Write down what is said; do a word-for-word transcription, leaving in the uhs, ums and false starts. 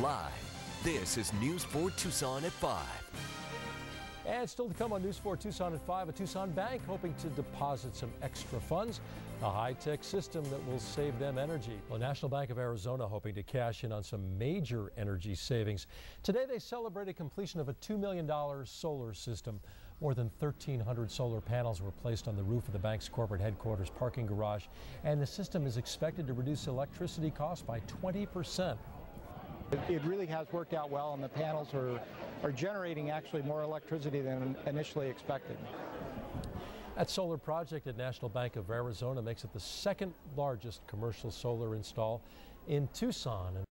Live, this is News four Tucson at five. And still to come on News four Tucson at five, a Tucson bank hoping to deposit some extra funds, a high-tech system that will save them energy. Well, National Bank of Arizona hoping to cash in on some major energy savings. Today they celebrated completion of a two million dollar solar system. More than thirteen hundred solar panels were placed on the roof of the bank's corporate headquarters parking garage, and the system is expected to reduce electricity costs by twenty percent. It really has worked out well, and the panels are, are generating actually more electricity than initially expected. That solar project at National Bank of Arizona makes it the second largest commercial solar install in Tucson.